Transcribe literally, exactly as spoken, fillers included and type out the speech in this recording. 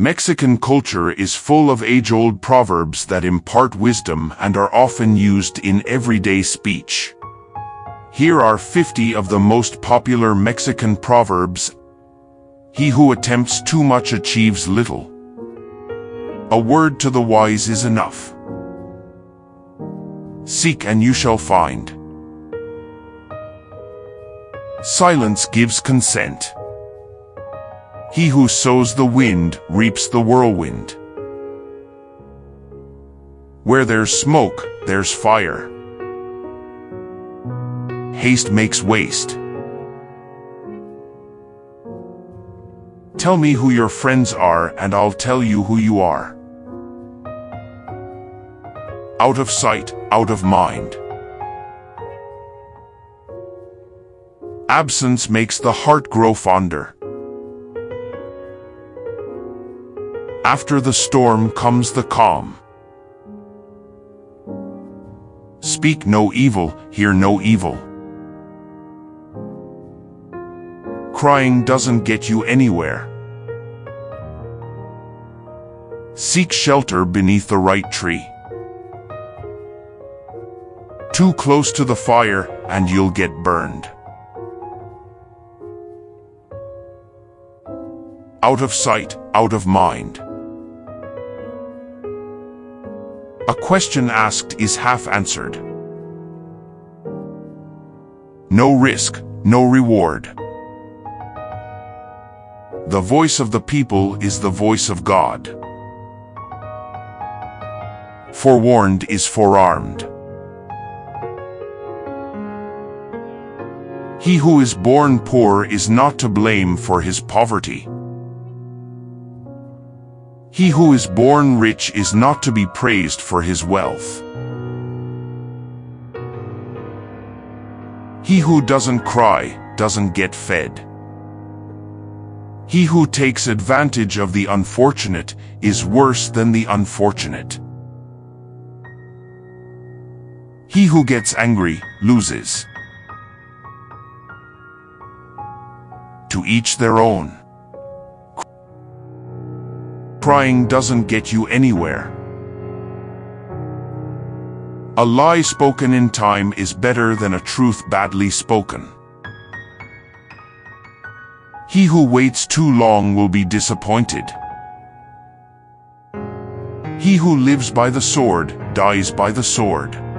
Mexican culture is full of age-old proverbs that impart wisdom and are often used in everyday speech. Here are fifty of the most popular Mexican proverbs. He who attempts too much achieves little. A word to the wise is enough. Seek and you shall find. Silence gives consent. He who sows the wind reaps the whirlwind. Where there's smoke, there's fire. Haste makes waste. Tell me who your friends are, and I'll tell you who you are. Out of sight, out of mind. Absence makes the heart grow fonder. After the storm comes the calm. Speak no evil, hear no evil. Crying doesn't get you anywhere. Seek shelter beneath the right tree. Too close to the fire, and you'll get burned. Out of sight, out of mind. A question asked is half answered. No risk, no reward. The voice of the people is the voice of God. Forewarned is forearmed. He who is born poor is not to blame for his poverty. He who is born rich is not to be praised for his wealth. He who doesn't cry doesn't get fed. He who takes advantage of the unfortunate is worse than the unfortunate. He who gets angry loses. To each their own. Crying doesn't get you anywhere. A lie spoken in time is better than a truth badly spoken. He who waits too long will be disappointed. He who lives by the sword dies by the sword.